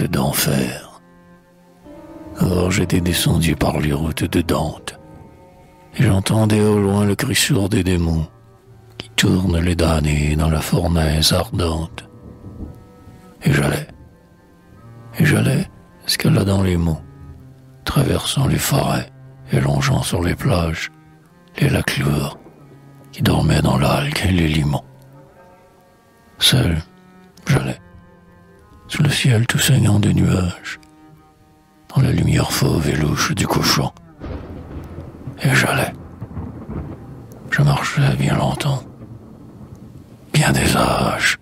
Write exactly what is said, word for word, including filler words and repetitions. routes d'enfer. Or j'étais descendu par les routes de Dante, et j'entendais au loin le cri sourd des démons qui tournent les damnés dans la fournaise ardente. Et j'allais, et j'allais, escaladant les monts, traversant les forêts et longeant sur les plages les lacs lourds qui dormaient dans l'algue et les limons. Seul, j'allais, sous le ciel tout saignant de nuages, dans la lumière fauve et louche du couchant. Et j'allais. Je marchais bien longtemps, bien des âges,